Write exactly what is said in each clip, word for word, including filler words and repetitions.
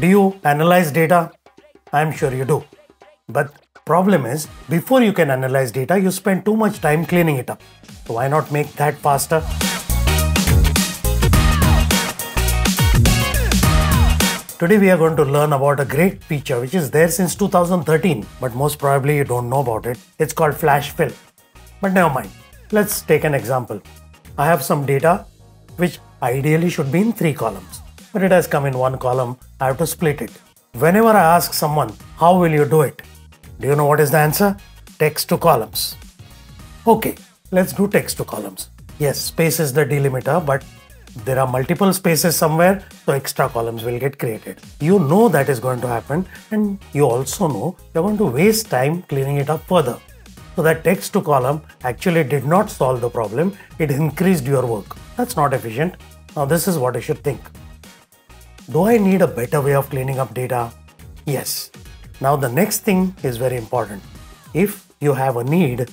Do you analyze data? I'm sure you do. But problem is, before you can analyze data, you spend too much time cleaning it up. So why not make that faster? Today we are going to learn about a great feature which is there since two thousand thirteen, but most probably you don't know about it. It's called Flash Fill. But never mind. Let's take an example. I have some data which ideally should be in three columns, but it has come in one column. I have to split it. Whenever I ask someone, how will you do it? Do you know what is the answer? Text to columns. Okay, let's do text to columns. Yes, space is the delimiter, but there are multiple spaces somewhere, so extra columns will get created. You know that is going to happen, and you also know you're going to waste time cleaning it up further. So that text to column actually did not solve the problem, it increased your work. That's not efficient. Now this is what I should think. Do I need a better way of cleaning up data? Yes. Now the next thing is very important. If you have a need,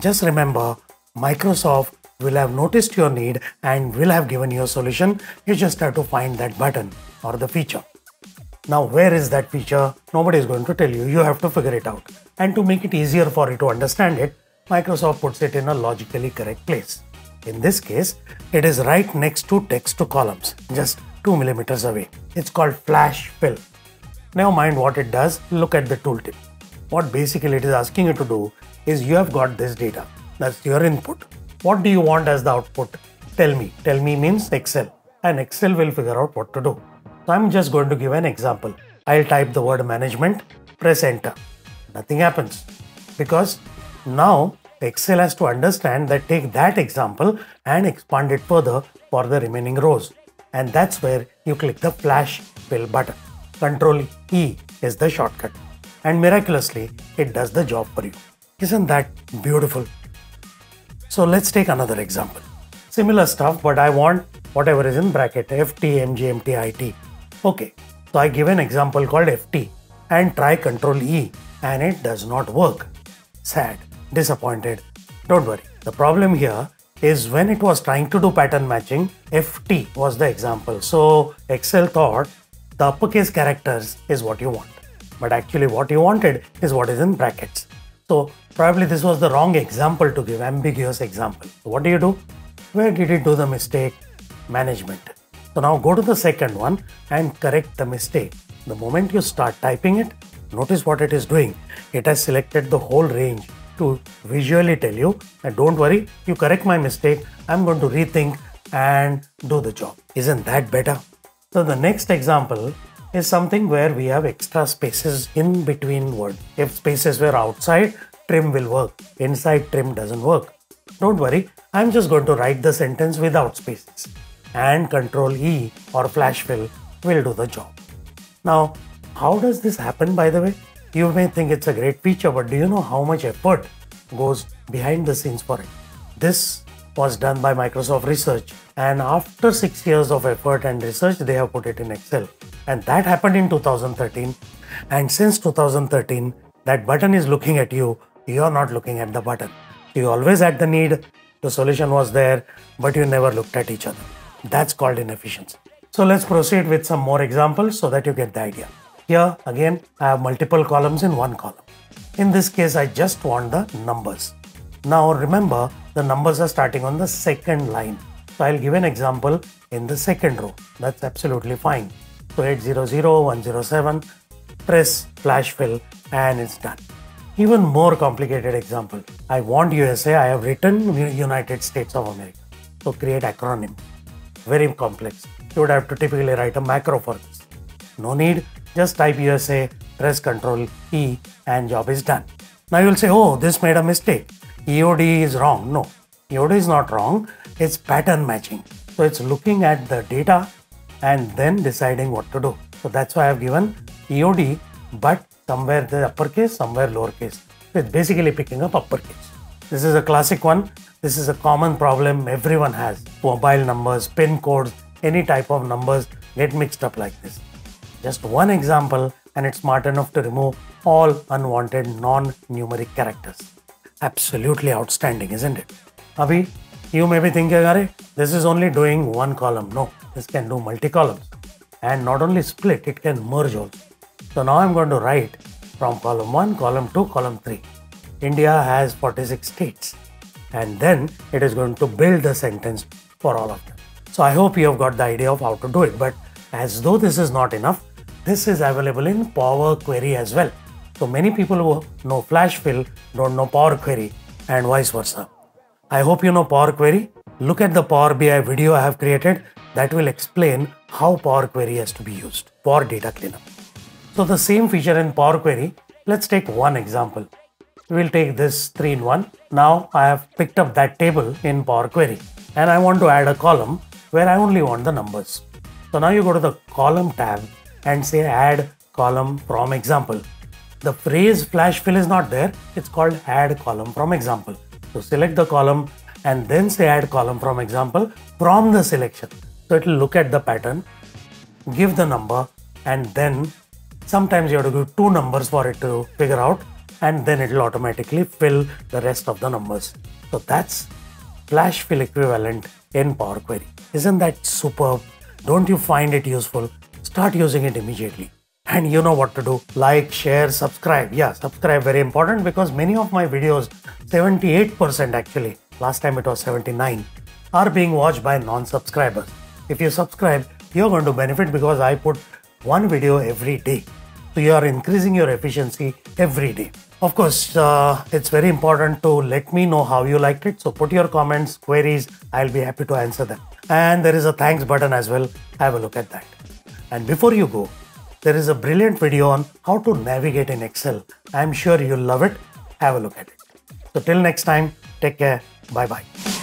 just remember Microsoft will have noticed your need and will have given you a solution. You just have to find that button or the feature. Now, where is that feature? Nobody is going to tell you. You have to figure it out. And to make it easier for you to understand it, Microsoft puts it in a logically correct place. In this case, it is right next to text to columns, just two millimeters away. It's called Flash Fill. Never mind what it does. Look at the tooltip. What basically it is asking you to do is you have got this data. That's your input. What do you want as the output? Tell me. Tell me means Excel, and Excel will figure out what to do. So I'm just going to give an example. I'll type the word management, press enter. Nothing happens because now Excel has to understand that take that example and expand it further for the remaining rows. And that's where you click the Flash Fill button. Control E is the shortcut. And miraculously, it does the job for you. Isn't that beautiful? So let's take another example. Similar stuff, but I want whatever is in bracket, F T, M G, M T, I T. Okay, so I give an example called F T and try Control E and it does not work. Sad, disappointed. Don't worry. The problem here is when it was trying to do pattern matching, F T was the example. So Excel thought the uppercase characters is what you want, but actually what you wanted is what is in brackets. So probably this was the wrong example to give, ambiguous example. So what do you do? Where did it do the mistake? Management. So now go to the second one and correct the mistake. The moment you start typing it, notice what it is doing. It has selected the whole range to visually tell you, and don't worry, you correct my mistake. I'm going to rethink and do the job. Isn't that better? So the next example is something where we have extra spaces in between words. If spaces were outside, trim will work. Inside, trim doesn't work. Don't worry, I'm just going to write the sentence without spaces. And Control E or Flash Fill will do the job. Now, how does this happen, by the way? You may think it's a great feature, but do you know how much effort goes behind the scenes for it? This was done by Microsoft Research, and after six years of effort and research, they have put it in Excel. And that happened in two thousand thirteen. And since two thousand thirteen, that button is looking at you. You're not looking at the button. You always had the need, the solution was there, but you never looked at each other. That's called inefficiency. So let's proceed with some more examples so that you get the idea. Here again, I have multiple columns in one column. In this case, I just want the numbers. Now remember, the numbers are starting on the second line. So I'll give an example in the second row. That's absolutely fine. So eight hundred, one oh seven, press Flash Fill and it's done. Even more complicated example. I want U S A, I have written United States of America. So create acronym. Very complex. You would have to typically write a macro for this. No need, just type U S A, press Control E and job is done. Now you'll say, oh, this made a mistake. E O D is wrong. No, E O D is not wrong. It's pattern matching. So it's looking at the data and then deciding what to do. So that's why I've given E O D, but somewhere the uppercase, somewhere lowercase. It's basically picking up uppercase. This is a classic one. This is a common problem everyone has. Mobile numbers, PIN codes, any type of numbers get mixed up like this. Just one example, and it's smart enough to remove all unwanted non-numeric characters. Absolutely outstanding, isn't it? Abhi, you may be thinking, "Arey, this is only doing one column." No, this can do multi-columns. and not only split, it can merge also. So now I'm going to write from column one, column two, column three. India has forty-six states, and then it is going to build the sentence for all of them. So I hope you have got the idea of how to do it, but as though this is not enough, this is available in Power Query as well. So many people who know Flash Fill don't know Power Query and vice versa. I hope you know Power Query. Look at the Power B I video I have created that will explain how Power Query has to be used for data cleanup. So the same feature in Power Query, let's take one example. We'll take this three in one. Now I have picked up that table in Power Query and I want to add a column where I only want the numbers. So now you go to the column tab and say add column from example. The phrase flash fill is not there. It's called add column from example. So select the column and then say add column from example from the selection. So it will look at the pattern, give the number, and then sometimes you have to give two numbers for it to figure out, and then it will automatically fill the rest of the numbers. So that's Flash Fill equivalent in Power Query. Isn't that superb? Don't you find it useful? Start using it immediately. And you know what to do. Like, share, subscribe. Yeah, subscribe, very important, because many of my videos, seventy-eight percent actually, last time it was seventy-nine, are being watched by non-subscribers. If you subscribe, you're going to benefit because I put one video every day. So you are increasing your efficiency every day. Of course, uh, it's very important to let me know how you liked it. So put your comments, queries, I'll be happy to answer them. And there is a thanks button as well. Have a look at that. And before you go, there is a brilliant video on how to navigate in Excel. I'm sure you'll love it. Have a look at it. So till next time, take care. Bye-bye.